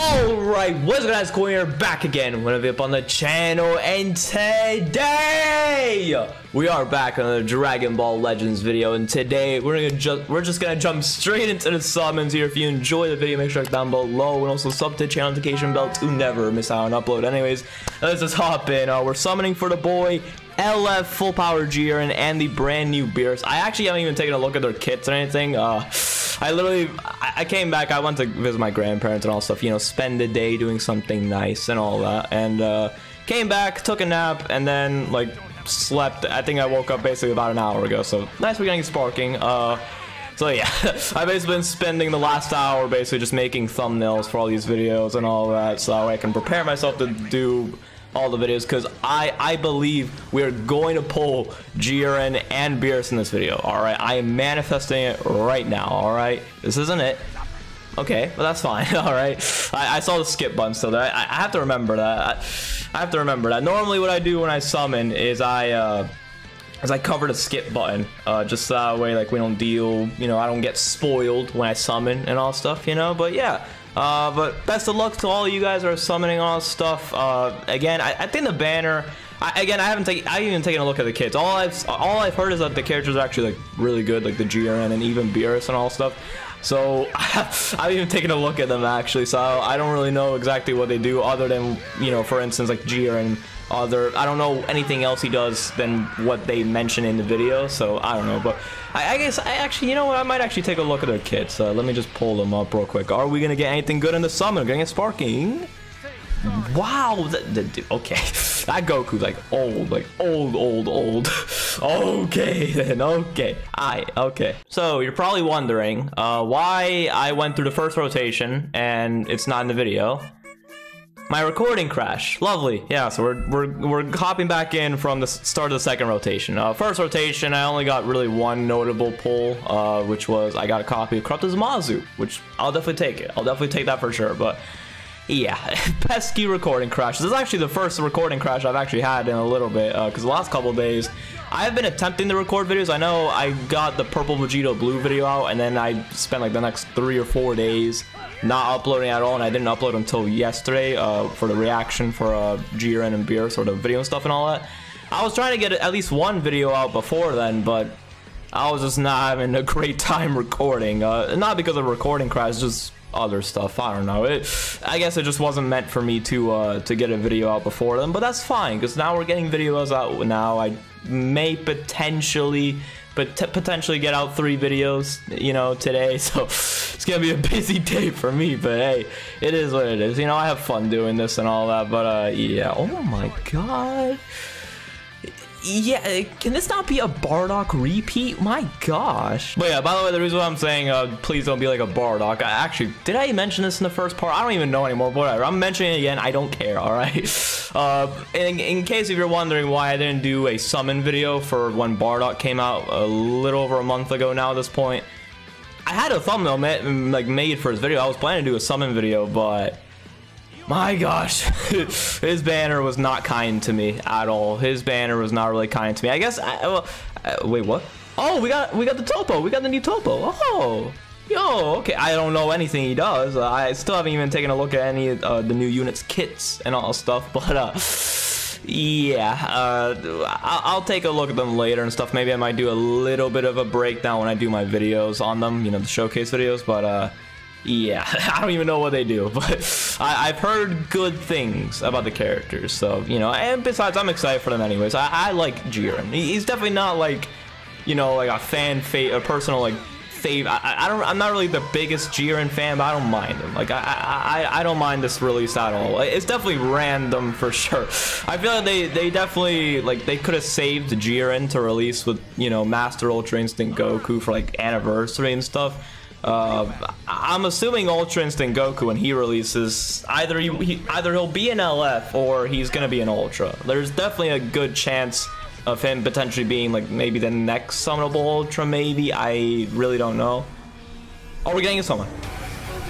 Alright, what's up guys, Corey here, back again, one of you up on the channel, and today we are back on another Dragon Ball Legends video, and today we're just gonna jump straight into the summons here. If you enjoy the video, make sure to like down below, and also sub to the channel notification bell to never miss out on an upload. Anyways, let's just hop in. We're summoning for the boy LF Full Power Jiren and the brand new Beerus. I actually haven't even taken a look at their kits or anything. I came back, I went to visit my grandparents and all stuff, you know, spend the day doing something nice and all that, and came back, took a nap, and then, like, slept. I think I woke up basically about an hour ago, so nice weekend sparking. So yeah, I've basically been spending the last hour basically just making thumbnails for all these videos and all that, so that way I can prepare myself to do all the videos, because I believe we're going to pull Jiren and Beerus in this video. All right, I am manifesting it right now. All right, this isn't it. Okay, well, that's fine. All right, I saw the skip button still there. I have to remember that. I have to remember that. Normally what I do when I summon is I cover the skip button, just that way, like, we don't deal, you know, I don't get spoiled when I summon and all stuff, you know. But yeah, but best of luck to all you guys who are summoning all stuff. Again, I think the banner. Again, I haven't even taken a look at the kids. All I've heard is that the characters are actually, like, really good, like the Jiren and even Beerus and all stuff. So I've even taken a look at them actually. So I don't really know exactly what they do, other than, you know, for instance, like Jiren. I don't know anything else he does than what they mention in the video, so I don't know. But I guess I actually, you know what, I might actually take a look at their kits. Let me just pull them up real quick. Are we gonna get anything good in the summon? We're gonna get sparking. Wow, okay, that Goku's like old, old. Okay then, okay, okay. So you're probably wondering why I went through the first rotation and it's not in the video. My recording crashed. Lovely. Yeah, so we're hopping back in from the start of the second rotation. First rotation, I only got really one notable pull, which was I got a copy of Corrupted Zamasu, which I'll definitely take it. I'll definitely take that for sure. But yeah, pesky recording crash. This is actually the first recording crash I've actually had in a little bit, because the last couple of days I've been attempting to record videos. I know I got the Purple Vegito Blue video out, and then I spent like the next 3 or 4 days not uploading at all, and I didn't upload until yesterday for the reaction for Jiren and Beerus, sort of video and stuff and all that. I was trying to get at least one video out before then, but I was just not having a great time recording. Not because of recording crash, just other stuff. I don't know. I guess it just wasn't meant for me to get a video out before them, but that's fine, because now we're getting videos out now. I may potentially get out 3 videos, you know, today, so it's gonna be a busy day for me, but hey, it is what it is. You know, I have fun doing this and all that, but yeah. Oh my god. Yeah, can this not be a Bardock repeat? My gosh. But yeah, by the way, the reason why I'm saying please don't be like a Bardock, I actually, did I mention this in the first part? I don't even know anymore, but whatever. I'm mentioning it again, I don't care, alright? In case if you're wondering why I didn't do a summon video for when Bardock came out a little over a month ago now at this point, I had a thumbnail made for his video. I was planning to do a summon video, but my gosh, his banner was not kind to me at all. His banner was not really kind to me. I guess, wait, what? Oh, we got the Toppo. We got the new Toppo. Oh, yo, okay. I don't know anything he does. I still haven't even taken a look at any of the new units' kits and all stuff, but yeah, I'll take a look at them later and stuff. Maybe I might do a little bit of a breakdown when I do my videos on them, you know, the showcase videos, but yeah, I don't even know what they do, but I've heard good things about the characters, so, you know, and besides, I'm excited for them anyways. I like Jiren. He's definitely not, like, you know, like a fan fave, a personal, like, fave. I'm not really the biggest Jiren fan, but I don't mind him. Like, I don't mind this release at all. It's definitely random for sure. I feel like they definitely, like, they could have saved Jiren to release with, you know, Master Ultra Instinct Goku for, like, anniversary and stuff. I'm assuming Ultra Instinct Goku, when he releases, either he'll be an LF or he's gonna be an Ultra. There's definitely a good chance of him potentially being, like, maybe the next summonable Ultra, maybe. I really don't know. Oh, we're getting a summon.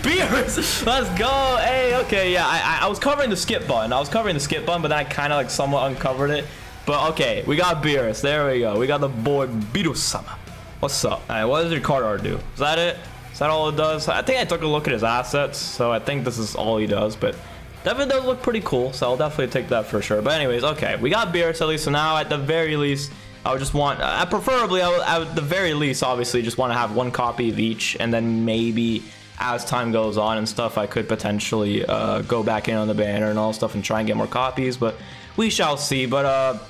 Beerus! Let's go! Hey, okay, yeah, I was covering the skip button. I was covering the skip button, but then I kind of, like, somewhat uncovered it. But okay, we got Beerus. There we go. We got the boy Beerus-sama. What's up? Alright, what does your card art do? Is that it? Is that all it does? I think I took a look at his assets, so I think this is all he does, but definitely does look pretty cool, so I'll definitely take that for sure. But anyways, okay, we got Beerus at least, so now at the very least, I would just want, preferably, I would, at the very least, obviously, just want to have one copy of each, and then maybe as time goes on and stuff, I could potentially go back in on the banner and all stuff and try and get more copies, but we shall see. But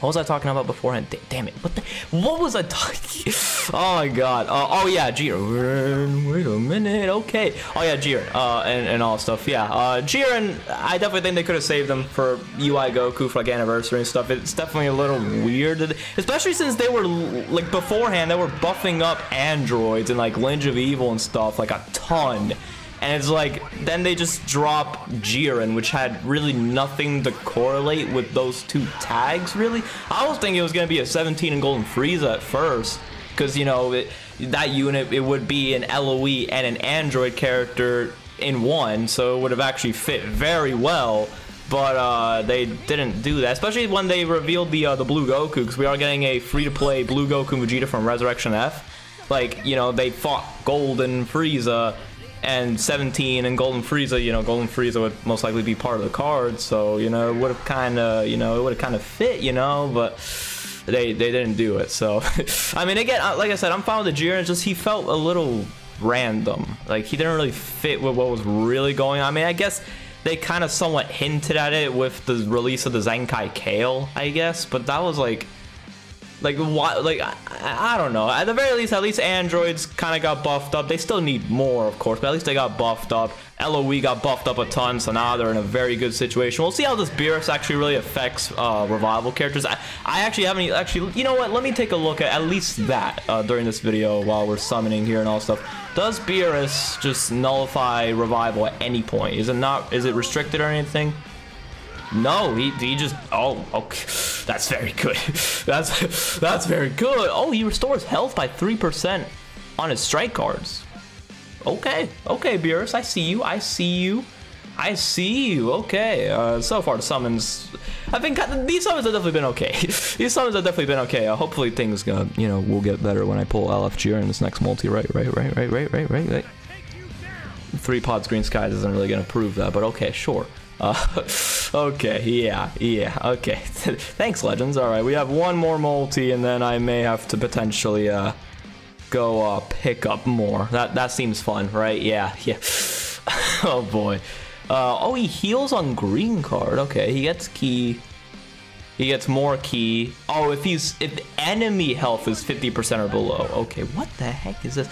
what was I talking about beforehand? Damn it, what was I talking? Oh my god, oh yeah, Jiren, wait a minute, okay. Oh yeah, Jiren, and all stuff, yeah. Jiren, I definitely think they could have saved them for UI Goku for like anniversary and stuff. It's definitely a little weird, especially since they were, like beforehand, they were buffing up androids and like Lineage of Evil and stuff, like a ton. And it's like, then they just drop Jiren, which had really nothing to correlate with those two tags, really. I was thinking it was going to be a 17 and Golden Frieza at first, because, you know, that unit, it would be an LOE and an android character in one, so it would have actually fit very well. But they didn't do that, especially when they revealed the Blue Goku, because we are getting a free-to-play Blue Goku Vegeta from Resurrection F. Like, you know, they fought Golden Frieza and 17 and Golden Frieza, you know, Golden Frieza would most likely be part of the card, so, you know, it would have kind of, you know, it would have kind of fit, you know, but they didn't do it, so. I mean, again, like I said, I'm fine with the Jiren, it's just he felt a little random, like he didn't really fit with what was really going on. I mean, I guess they kind of somewhat hinted at it with the release of the Zenkai Kale, I guess, but that was like, why? Like, I don't know. At the very least, at least androids kind of got buffed up. They still need more, of course, but at least they got buffed up. LOE got buffed up a ton, so now they're in a very good situation. We'll see how this Beerus actually really affects revival characters. I actually haven't actually, you know what? Let me take a look at least that during this video while we're summoning here and all stuff. Does Beerus just nullify revival at any point? Is it not? Is it restricted or anything? No, he just, oh, okay, that's very good. That's very good. Oh, he restores health by 3% on his strike cards. Okay, okay, Beerus, I see you, I see you, I see you. Okay, so far the summons, I think these summons have definitely been okay. These summons have definitely been okay. Hopefully things, you know, will get better when I pull LF Jiren in this next multi, right. 3 pods green skies isn't really gonna prove that, but okay, sure. Okay, yeah, okay. Thanks, Legends. All right, we have one more multi, and then I may have to potentially go pick up more. That seems fun, right? Yeah. Oh boy. Oh, he heals on green card. Okay, he gets key. He gets more key. Oh, if enemy health is 50% or below. Okay, what the heck is this?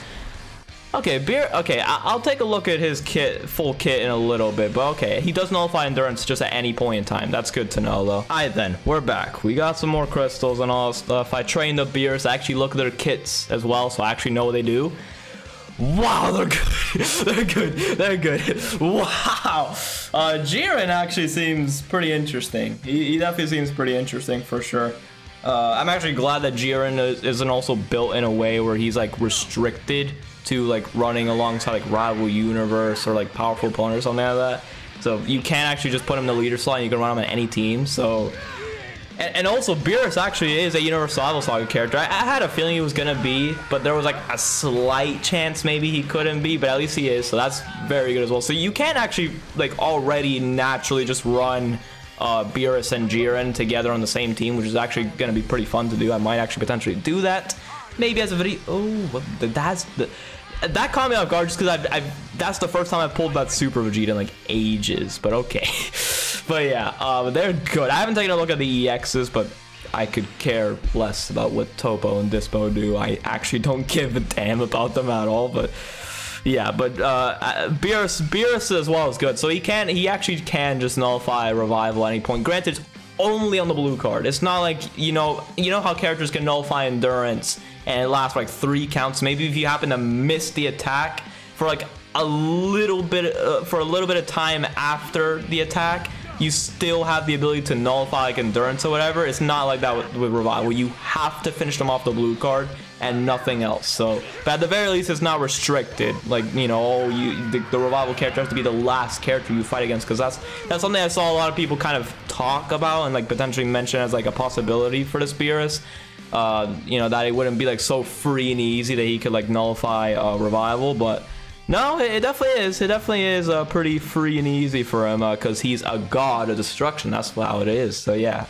Okay, I'll take a look at his kit, full kit, in a little bit, but okay, he does nullify endurance just at any point in time. That's good to know, though. All right, then, we're back. We got some more crystals and all stuff. I trained the Beerus. I actually look at their kits as well, so I actually know what they do. Wow, they're good. They're good. Wow. Jiren actually seems pretty interesting. He definitely seems pretty interesting for sure. I'm actually glad that Jiren isn't also built in a way where he's, like, restricted to like running alongside like rival universe or like powerful opponent or something like that. So you can actually just put him in the leader slot and you can run him on any team. So, and also Beerus actually is a Universal Saga character. I had a feeling he was gonna be, but there was like a slight chance maybe he couldn't be, but at least he is. So that's very good as well. So you can actually like already naturally just run Beerus and Jiren together on the same team, which is actually gonna be pretty fun to do. I might actually potentially do that. Maybe as a video. Oh, that's the, that caught me off guard just because that's the first time I've pulled that Super Vegeta in like ages. But okay, but yeah, they're good. I haven't taken a look at the EXs, but I could care less about what Toppo and Dyspo do. I actually don't give a damn about them at all. But yeah, but Beerus as well is good. So he actually can just nullify revival at any point. Granted, it's only on the blue card. It's not like, you know how characters can nullify endurance and it lasts like 3 counts. Maybe if you happen to miss the attack for like a little bit of time after the attack, you still have the ability to nullify like endurance or whatever. It's not like that with revival. You have to finish them off the blue card and nothing else. So, but at the very least, it's not restricted. Like, you know, the revival character has to be the last character you fight against, because that's something I saw a lot of people kind of talk about and like potentially mention as like a possibility for this Beerus. you know, that it wouldn't be like so free and easy that he could like nullify Revival. But no, it definitely is. It definitely is pretty free and easy for him because he's a god of destruction. That's how it is. So yeah,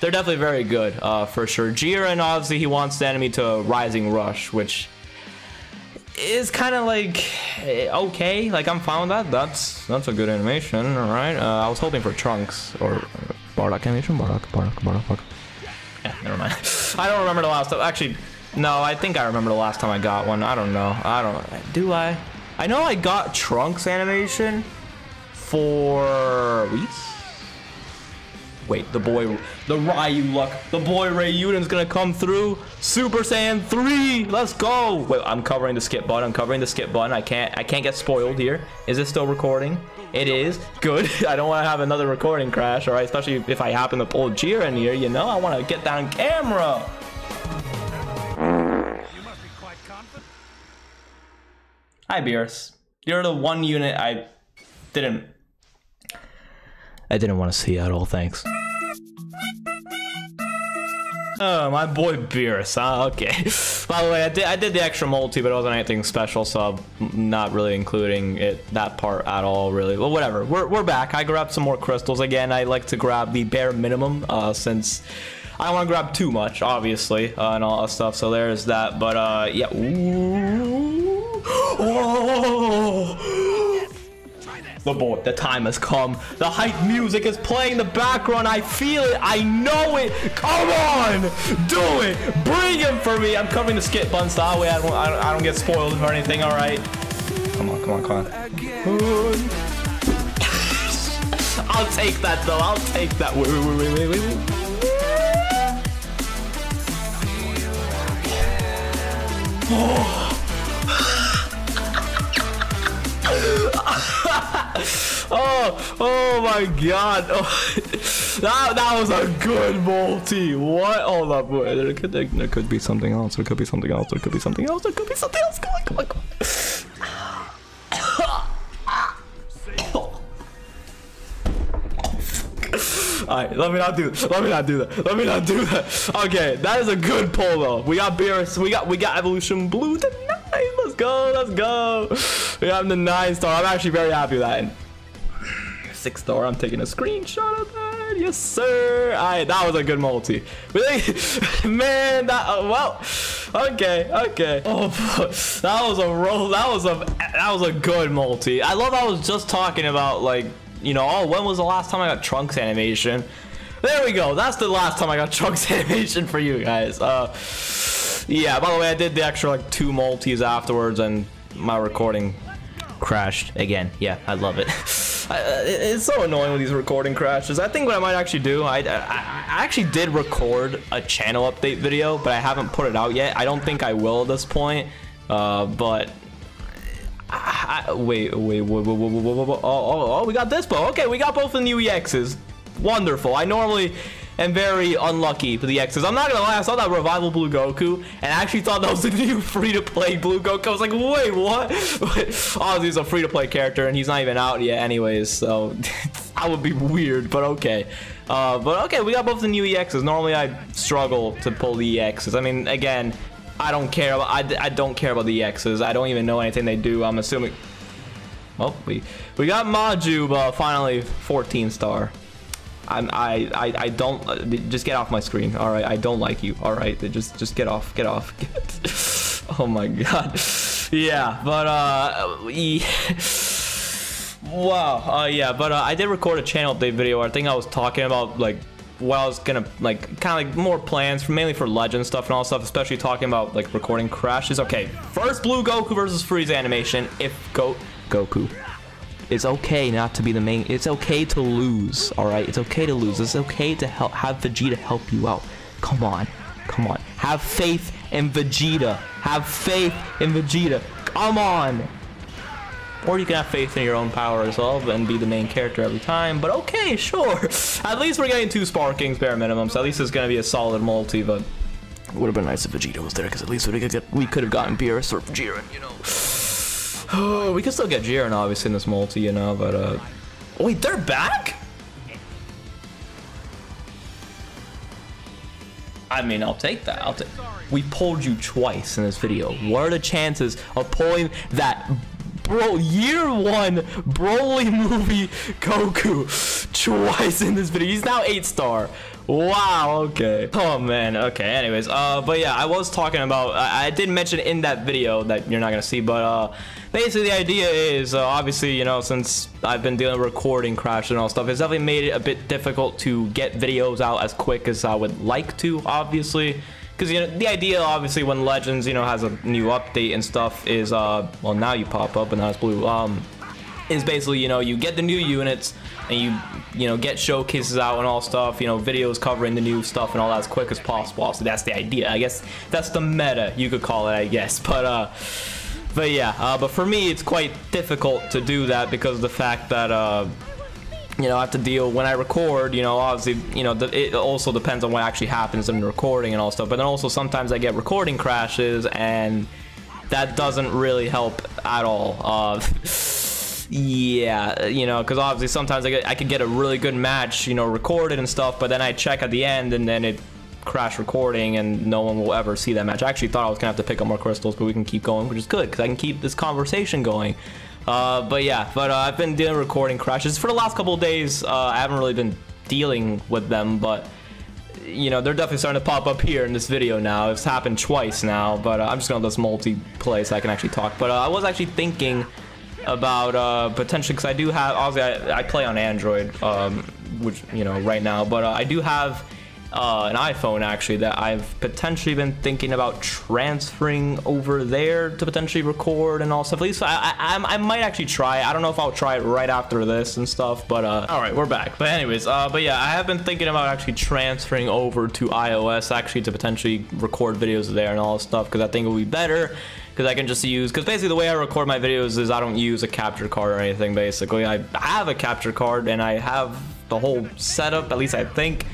they're definitely very good for sure. Jiren, obviously, he wants the enemy to Rising Rush, which is kind of like okay. Like, I'm fine with that. That's a good animation, all right. I was hoping for Trunks or Bardock animation. Bardock. Yeah, never mind. I don't remember the last time. Actually, no, I think I remember the last time I got one. I don't know. Do I? I know I got Trunks animation for Whis. Wait, the Ryu luck, the boy Ryuden's gonna come through. Super Saiyan 3, let's go. Wait, I'm covering the skip button. I can't get spoiled here. Is it still recording? It is. Good. I don't want to have another recording crash, all right? Especially if I happen to pull Jiren here, you know? I want to get that on camera. You must be quite confident. Hi, Beerus. You're the one unit I didn't want to see at all, thanks. Oh, my boy Beerus, huh? Okay. By the way, I did the extra multi, but it wasn't anything special, so I'm not really including it, that part at all, really. Well, whatever. We're back. I grabbed some more crystals again. I like to grab the bare minimum, since I don't want to grab too much, obviously, and all that stuff, so there's that. But, yeah. Ooh. Oh! The boy, the time has come. The hype music is playing in the background. I feel it. I know it. Come on, do it. Bring him for me. I'm covering the skip button, so that way I don't get spoiled or anything. All right. Come on. I'll take that though. I'll take that. Wait. Oh. Oh my god. Oh, that was a good multi. What? Oh, that boy. There could be something else. There could be something else. Come on. Alright, let me not do that. Okay, that is a good pull though. We got Beerus, we got Evolution Blue to 9. Let's go. We have the 9-star. I'm actually very happy with that. 6-star. I'm taking a screenshot of that. Yes, sir. All right, that was a good multi. Really, man. That well. Okay. Oh, that was a roll. That was a good multi. I love. I was just talking about like, you know, oh, when was the last time I got Trunks animation? There we go. That's the last time I got Trunks animation for you guys. Yeah. By the way, I did the extra like 2 multis afterwards, and my recording crashed again. Yeah, I love it. It's so annoying with these recording crashes. I think what I might actually do, I actually did record a channel update video, but I haven't put it out yet. I don't think I will at this point. But wait. Oh, we got Dyspo. Okay, we got both the new EXs. Wonderful. I normally am very unlucky for the EXs. I'm not gonna lie, I saw that Revival Blue Goku, and I actually thought that was the new free-to-play Blue Goku. I was like, wait, what? Obviously, he's a free-to-play character, and he's not even out yet anyways, so that would be weird, but okay. We got both the new EXs. Normally, I struggle to pull the EXs. I mean, again, I don't care about the EXs. I don't even know anything they do, I'm assuming. Well, we got Majub, finally, 14-star. I don't just get off my screen. All right, I don't like you. All right, just get off. Oh my god, yeah. But wow, yeah. But I did record a channel update video. I think I was talking about like what I was gonna like, kind of like more plans for, mainly for Legend stuff and all stuff, especially talking about like recording crashes. Okay, first Blue Goku versus Frieza animation. If Goku. It's okay not to be the main. It's okay to lose, all right? It's okay to lose. It's okay to have Vegeta help you out. Come on. Have faith in Vegeta. Come on. Or you can have faith in your own power as well and be the main character every time. But okay, sure. At least we're getting 2 Sparkings, bare minimum. So at least it's going to be a solid multi, but it would have been nice if Vegeta was there because at least we could have gotten Beerus or Jiren, you know. Oh, we can still get Jiren, obviously, in this multi, you know, but, wait, they're back? I mean, I'll take that. We pulled you twice in this video. What are the chances of pulling that year one Broly movie Goku twice in this video? He's now 8-star. Wow, okay. Oh man, okay, anyways, but yeah, I was talking about, I did mention in that video that you're not gonna see, but basically the idea is, obviously, you know, since I've been dealing with recording crashes and all stuff, it's definitely made it a bit difficult to get videos out as quick as I would like to, obviously. Because, you know, the idea, obviously, when Legends, you know, has a new update and stuff is, well, now you pop up and now it's blue, is basically, you know, you get the new units and you know, get showcases out and all stuff, you know, videos covering the new stuff and all that as quick as possible. So that's the idea. I guess that's the meta, you could call it, I guess. But yeah, but for me, it's quite difficult to do that because of the fact that, you know, I have to deal when I record, you know, obviously, you know, it also depends on what actually happens in the recording and all stuff, but then also sometimes I get recording crashes and that doesn't really help at all. Yeah, you know, because obviously sometimes I could get a really good match, you know, recorded and stuff, but then I check at the end and then it crashed recording and no one will ever see that match. I actually thought I was gonna have to pick up more crystals, but we can keep going, which is good because I can keep this conversation going. But yeah, I've been dealing with recording crashes for the last couple of days. I haven't really been dealing with them, but you know, they're definitely starting to pop up here in this video now. It's happened twice now, but I'm just gonna let this multi-play so I can actually talk. But I was actually thinking about potentially, because I do have, obviously I play on Android, which, you know, right now, but I do have an iPhone actually that I've potentially been thinking about transferring over there to potentially record and all stuff. At least I might actually try. I don't know if I'll try it right after this and stuff, but all right, we're back. But anyways, but yeah, I have been thinking about actually transferring over to iOS actually to potentially record videos there and all stuff, because I think it'll be better. Because I can just use, because basically the way I record my videos is I don't use a capture card or anything. Basically, I have a capture card and I have the whole setup, at least I think.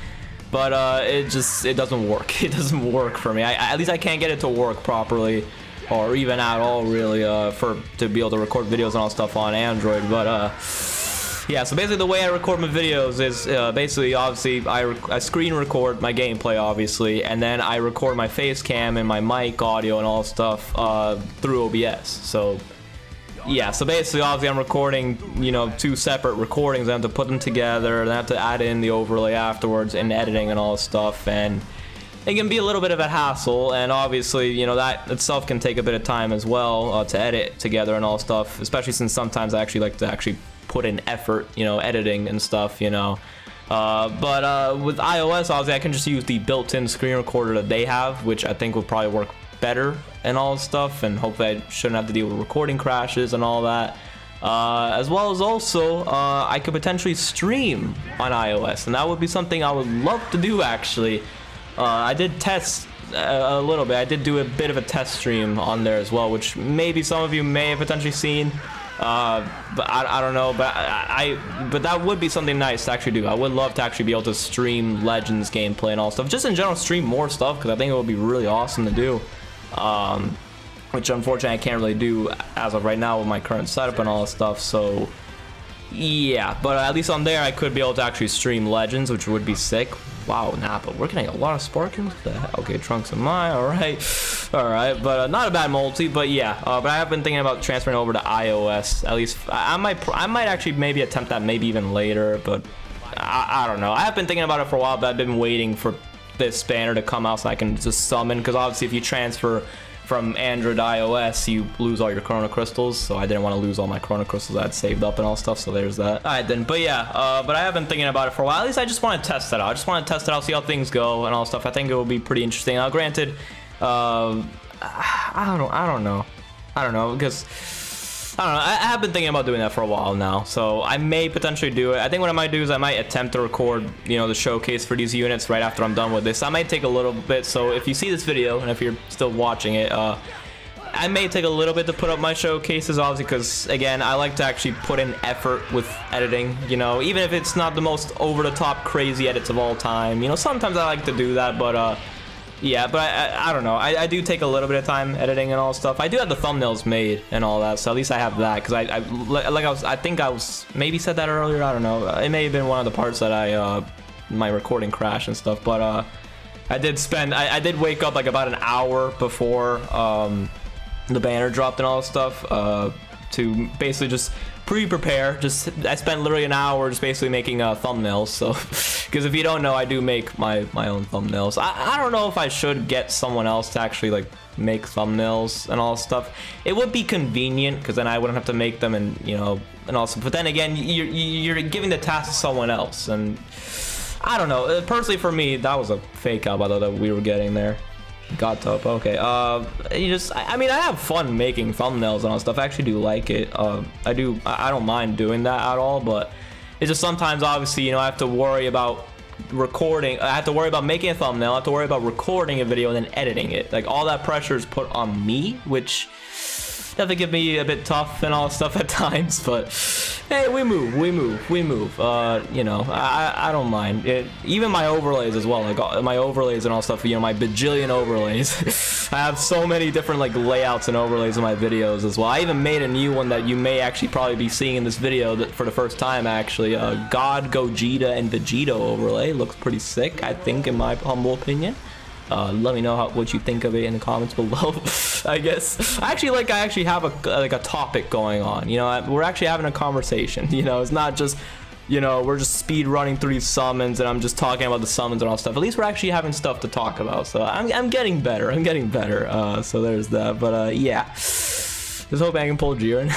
But it doesn't work. It doesn't work for me. At least I can't get it to work properly, or even at all really, to be able to record videos and all stuff on Android. But yeah, so basically the way I record my videos is basically, obviously, I screen record my gameplay, obviously, and then I record my face cam and my mic audio and all stuff through OBS. So yeah, so basically, obviously, I'm recording, you know, two separate recordings. I have to put them together, and I have to add in the overlay afterwards and editing and all this stuff, and it can be a little bit of a hassle, and obviously, you know, that itself can take a bit of time as well to edit together and all stuff, especially since sometimes I actually like to actually put in effort, you know, editing and stuff, you know. But with iOS, obviously, I can just use the built-in screen recorder that they have, which I think would probably work better and all stuff, and hopefully I shouldn't have to deal with recording crashes and all that, as well as also I could potentially stream on iOS, and that would be something I would love to do actually. I did test a little bit. I did do a bit of a test stream on there as well, which maybe some of you may have potentially seen, but I don't know, but but that would be something nice to actually do. I would love to actually be able to stream Legends gameplay and all stuff, just in general stream more stuff, because I think it would be really awesome to do. Which unfortunately I can't really do as of right now with my current setup and all that stuff, so yeah, but at least on there I could be able to actually stream Legends, which would be sick. Wow, Nappa, we're getting a lot of sparkings. What the heck? Okay, Trunks and Mai, alright, alright, but not a bad multi, but yeah, but I have been thinking about transferring over to iOS, at least, I might actually maybe attempt that maybe even later, but I don't know. I have been thinking about it for a while, but I've been waiting for this spanner to come out so I can just summon, because obviously if you transfer from Android to iOS you lose all your Chrono Crystals, so I didn't want to lose all my Chrono Crystals I'd saved up and all stuff, so there's that. Alright then, but yeah, but I have been thinking about it for a while. At least I just want to test that out. I just want to test it out, see how things go and all stuff. I think it will be pretty interesting. Now granted, I don't know, because I don't know, I have been thinking about doing that for a while now, so I may potentially do it. I think what I might do is I might attempt to record, you know, the showcase for these units right after I'm done with this. I might take a little bit, so if you see this video, and if you're still watching it, I may take a little bit to put up my showcases, obviously, because, again, I like to actually put in effort with editing, you know, even if it's not the most over-the-top crazy edits of all time. You know, sometimes I like to do that, but, yeah, but I don't know. I do take a little bit of time editing and all stuff. I do have the thumbnails made and all that, so at least I have that, because I like I think I was maybe said that earlier. I don't know. It may have been one of the parts that my recording crashed and stuff. But I did wake up like about an hour before the banner dropped and all this stuff to basically just pre-prepare. I spent literally an hour just basically making thumbnails. So, because if you don't know, I do make my own thumbnails. I don't know if I should get someone else to actually like make thumbnails and all stuff. It would be convenient because then I wouldn't have to make them, and you know, and also. But then again, you're giving the task to someone else, and I don't know. Personally, for me, that was a fake out by the way that we were getting there. Got Toppo. Okay. I mean, I have fun making thumbnails and all stuff. I actually do like it. I don't mind doing that at all, but it's just sometimes, obviously, you know, I have to worry about recording. I have to worry about making a thumbnail. I have to worry about recording a video and then editing it. Like, all that pressure is put on me, which definitely give me a bit tough and all stuff at times, but hey, we move. You know, I don't mind it. Even my overlays as well, like my overlays and all stuff, you know, my bajillion overlays. I have so many different like layouts and overlays in my videos as well. I even made a new one that you may actually probably be seeing in this video that for the first time actually, God Gogeta and Vegito overlay. Looks pretty sick, I think, in my humble opinion. Let me know what you think of it in the comments below. I guess I actually have a topic going on, you know. We're actually having a conversation, you know. It's not just, you know, we're just speed running through summons and I'm just talking about the summons and all stuff. At least we're actually having stuff to talk about, so I'm getting better. So there's that, but yeah, just hope I can pull Jiren,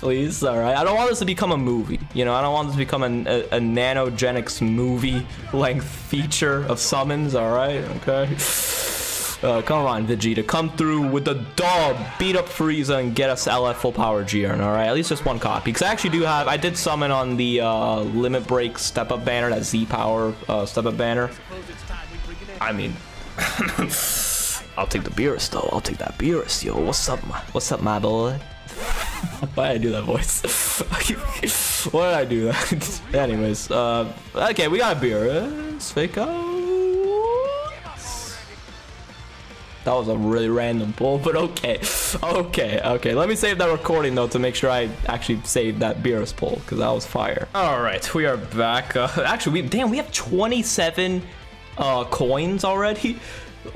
please. All right, I don't want this to become a movie, you know. I don't want this to become a nanogenics movie-length feature of summons. All right, okay. Come on, Vegeta, come through with the dub, beat up Frieza, and get us LF Full Power Jiren. All right, at least just one copy, because I actually do have. I did summon on the Limit Break Step Up banner, that Z Power Step Up banner. I mean. I'll take the Beerus though. I'll take that Beerus, yo. What's up, my boy? Why did I do that voice? Why did I do that? Anyways, okay, we got a Beerus. Fake outs. That was a really random pull, but okay. Let me save that recording though to make sure I actually saved that Beerus pull because that was fire. All right, we are back. Actually, we have 27 coins already.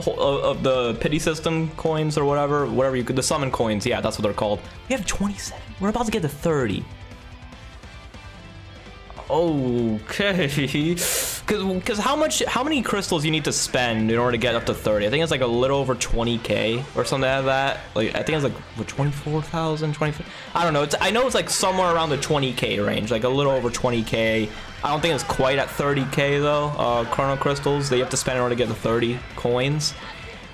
Of the pity system coins or whatever you could, the summon coins, yeah, that's what they're called. We have 27. We're about to get to 30. Okay, because how many crystals you need to spend in order to get up to 30? I think it's like a little over 20k or something like that. Like I think it's like what, 24,000, 25. I don't know. I know it's like somewhere around the 20k range, like a little over 20k. I don't think it's quite at 30k though. Chrono crystals that you have to spend in order to get the 30 coins.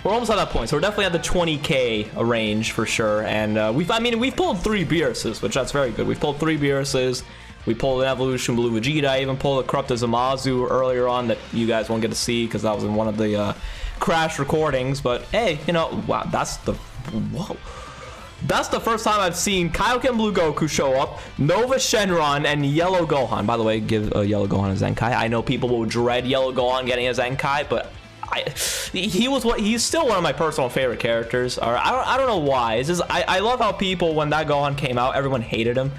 We're almost at that point, so we're definitely at the 20k range for sure. And we've pulled 3 Beeruses, which that's very good. We've pulled 3 Beeruses. We pulled an Evolution Blue Vegeta. I even pulled a Corrupted Zamasu earlier on that you guys won't get to see because that was in one of the crash recordings. But hey, you know, wow, that's the first time I've seen Kaioken Blue Goku show up, Nova Shenron, and Yellow Gohan. By the way, give Yellow Gohan a Zenkai. I know people will dread Yellow Gohan getting a Zenkai, but he's still one of my personal favorite characters. I don't know why. It's just I love how people, when that Gohan came out, everyone hated him.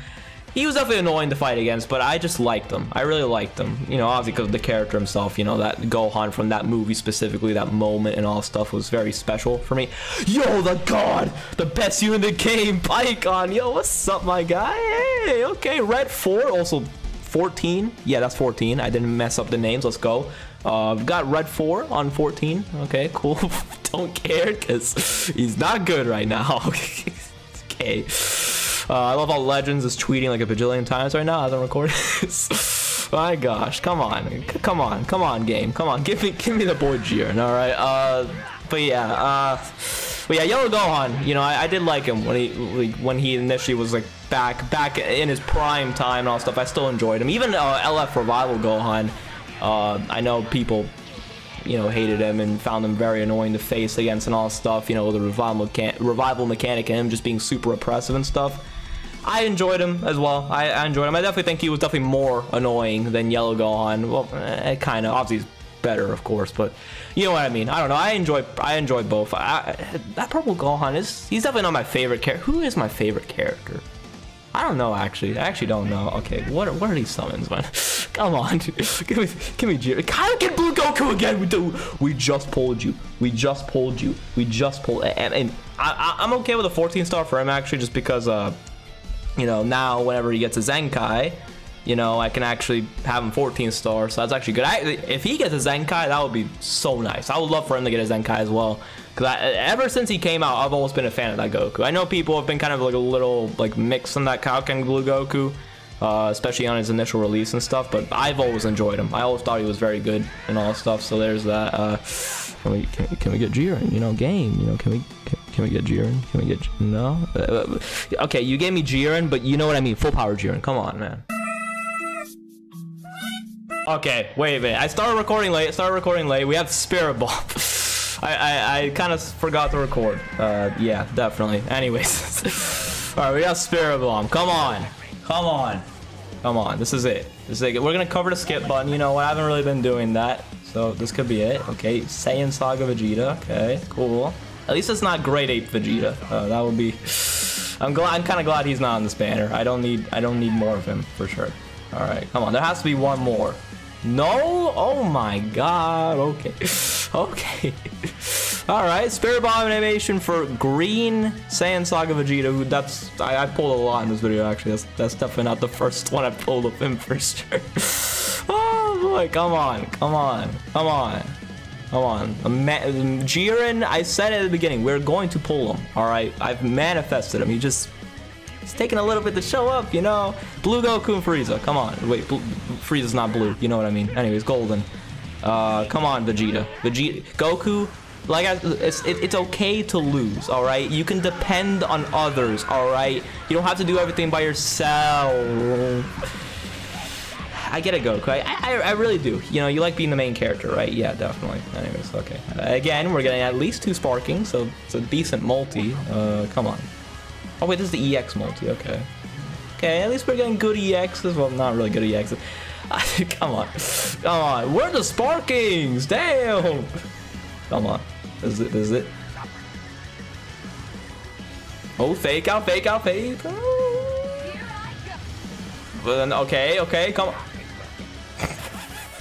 He was definitely annoying to fight against, but I just liked him. I really liked him, you know, obviously because of the character himself, you know, that Gohan from that movie specifically, that moment and all stuff was very special for me. Yo, the god, the best you in the game, Pycon. Yo, what's up, my guy? Hey, okay, Red 4, also 14. Yeah, that's 14. I didn't mess up the names. Let's go. We've got Red 4 on 14. Okay, cool. Don't care because he's not good right now. Okay. I love how Legends is tweeting like a bajillion times right now as I'm recording this. My gosh, come on, game. Come on, give me the boy Jiren, alright? But yeah, Yellow Gohan, you know, I did like him when he initially was like back in his prime time and all stuff. I still enjoyed him. Even LF Revival Gohan, I know people, you know, hated him and found him very annoying to face against and all stuff, you know, the revival mechanic and him just being super oppressive and stuff. I enjoyed him as well. I enjoyed him. I definitely think he was definitely more annoying than Yellow Gohan. Well, kind of. Obviously, he's better, of course, but you know what I mean. I don't know. I enjoy both. That Purple Gohan, he's definitely not my favorite character. Who is my favorite character? I don't know, actually. I actually don't know. Okay, what are these summons, man? Come on, dude. give me Jiren. Kaioken Blue Goku again. We do. We just pulled you. We just pulled you. We just pulled. And I'm okay with a 14-star for him, actually, just because, you know, now whenever he gets a Zenkai, you know, I can actually have him 14-star. So that's actually good. If he gets a Zenkai, that would be so nice. I would love for him to get a Zenkai as well. Because ever since he came out, I've always been a fan of that Goku. I know people have been kind of like a little like mixed on that Kaioken Blue Goku, especially on his initial release and stuff, but I've always enjoyed him. I always thought he was very good and all stuff, so there's that. Can we get Jiren? You know, game. You know, can we get Jiren? Can we get... No? Okay, you gave me Jiren, but you know what I mean. Full power Jiren. Come on, man. Okay, wait a minute. I started recording late. We have Spirit Bomb. I kind of forgot to record. Yeah, definitely. Anyways. Alright, we got Spirit Bomb. Come on. Come on. Come on. This is it. We're going to cover the skip button. You know what? I haven't really been doing that. So this could be it. Okay. Saiyan Saga Vegeta. Okay. Cool. At least it's not Great Ape Vegeta. That would be... I'm kind of glad he's not on this banner. I don't need more of him for sure. Alright. Come on. There has to be one more. No? Oh my god. Okay. Okay. Alright, Spirit Bomb animation for Green Saiyan Saga Vegeta, who that's... I pulled a lot in this video, actually. That's definitely not the first one I pulled of him for sure. Oh boy, come on. Come on. Come on. Come on. Jiren, I said at the beginning, we're going to pull him. Alright, I've manifested him. He just... It's taking a little bit to show up, you know. Blue Goku and Frieza. Come on. Wait, Frieza's not blue. You know what I mean. Anyways, golden. Come on, Vegeta. Goku. Like, it's okay to lose. All right. You can depend on others. All right. You don't have to do everything by yourself. I get it, Goku. I really do. You know, you like being the main character, right? Yeah, definitely. Anyways, okay. Again, we're getting at least 2 sparking, so it's a decent multi. Come on. Oh wait, this is the EX multi, okay. Okay, at least we're getting good EXs. Well, not really good EXs. Come on. Come on. Where are the sparkings? Damn! Come on. This is it, this is it. Oh, fake out, fake out, fake out. Okay, okay, come on.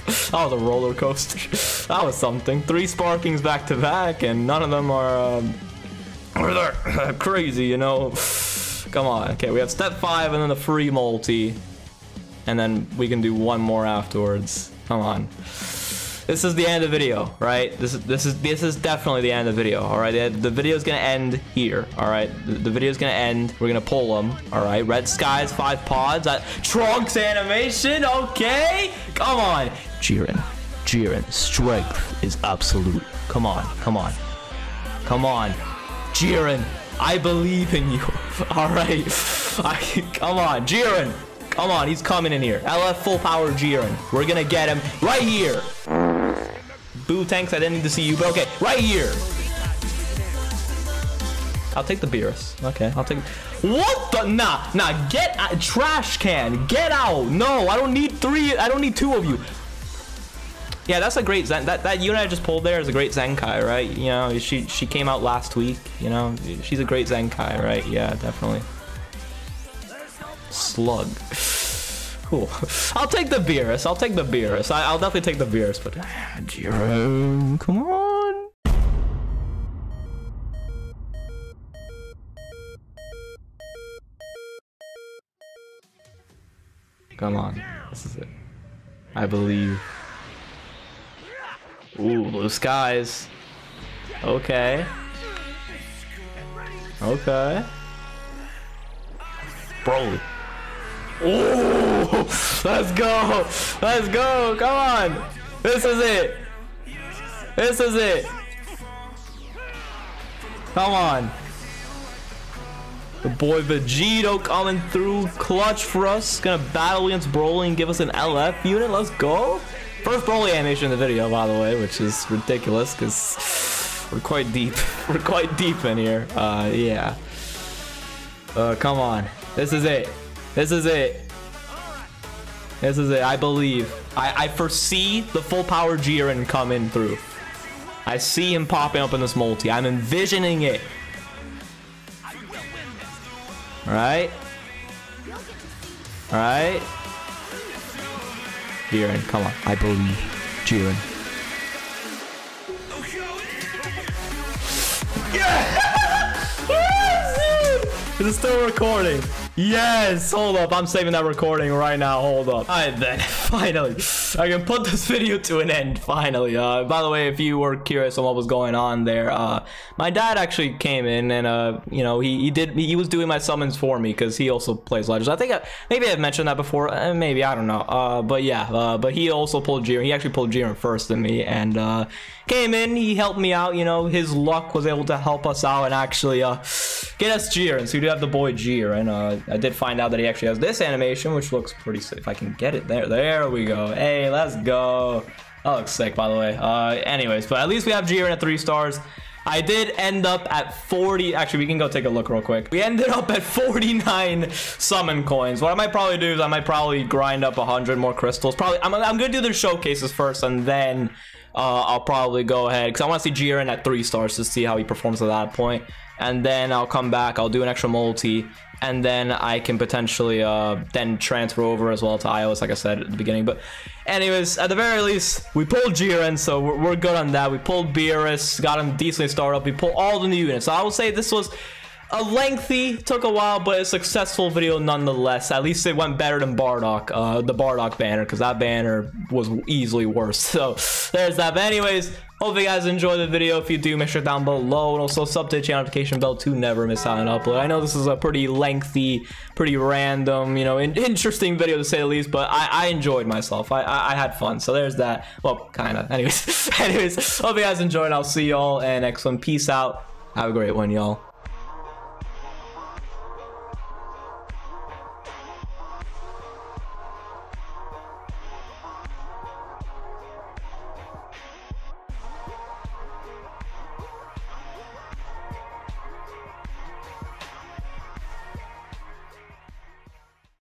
That was a roller coaster. That was something. 3 sparkings back to back, and none of them are... crazy, you know. Come on. Okay, we have step 5 and then the free multi, and then we can do one more afterwards. Come on. This is the end of the video, right? This is definitely the end of the video. All right, the video's gonna end here. All right, the video's gonna end. We're gonna pull them. All right, Red Skies, 5 pods. Trunks animation. Okay, come on. Jiren, Jiren, strength is absolute. Come on, come on, come on. Jiren, I believe in you. Alright. Come on, Jiren. Come on, he's coming in here. LF Full Power Jiren. We're gonna get him right here. Boo tanks, I didn't need to see you, but okay, right here. I'll take the Beerus. Okay, I'll take... What the... Nah, get out. Trash can. Get out. No, I don't need 3. I don't need 2 of you. Yeah, that's a great Zen. That unit I just pulled there is a great Zenkai, right? You know, she came out last week. You know, she's a great Zenkai, right? Yeah, definitely. Slug. Cool. I'll take the Beerus. I'll take the Beerus. I'll definitely take the Beerus. But Jiren, come on. Come on. This is it. I believe. Ooh, blue skies. Okay. Okay. Broly. Ooh! Let's go! Let's go! Come on! This is it! This is it! Come on! The boy Vegito coming through clutch for us. Gonna battle against Broly and give us an LF unit. Let's go! First Broly animation in the video, by the way, which is ridiculous because we're quite deep. We're quite deep in here. Yeah. Come on. This is it. This is it. This is it. I believe. I foresee the full power Jiren coming through. I see him popping up in this multi. I'm envisioning it. Alright. Alright. Jiren, come on. I believe. Jiren. Yes! It is still recording. Yes! Hold up. I'm saving that recording right now. Hold up. Alright then. Finally. I can put this video to an end. Finally. By the way, if you were curious on what was going on there, my dad actually came in and, you know, he was doing my summons for me because he also plays Legends. I think maybe I've mentioned that before. Maybe. I don't know. But yeah. But he also pulled Jiren. He actually pulled Jiren first than me and, came in. He helped me out. You know, his luck was able to help us out and actually, get us Jiren. So we do have the boy Jiren. I did find out that he actually has this animation, which looks pretty sick. If I can get it there. There we go. Hey, let's go. That looks sick, by the way. Anyways, but at least we have Jiren at 3 stars. I did end up at 40. Actually, we can go take a look real quick. We ended up at 49 summon coins. What I might probably do is I might probably grind up 100 more crystals. Probably, I'm going to do the showcases first, and then I'll probably go ahead. Because I want to see Jiren at 3 stars to see how he performs at that point. And then I'll come back. I'll do an extra multi. And then I can potentially then transfer over as well to iOS, like I said at the beginning. But anyways, at the very least, we pulled Jiren, so we're good on that. We pulled Beerus, got him decently started up. We pulled all the new units. So I will say this was a lengthy, took a while, but a successful video nonetheless. At least it went better than Bardock, the Bardock banner, because that banner was easily worse. So there's that. But anyways, hope you guys enjoyed the video. If you do, make sure down below and also sub to the channel notification bell to never miss out on an upload. I know this is a pretty lengthy, pretty random, you know, interesting video to say the least, but I enjoyed myself. I had fun. So there's that. Well, kind of. Anyways, hope you guys enjoyed. I'll see y'all and next one. Peace out. Have a great one, y'all.